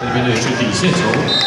那边的去底线球。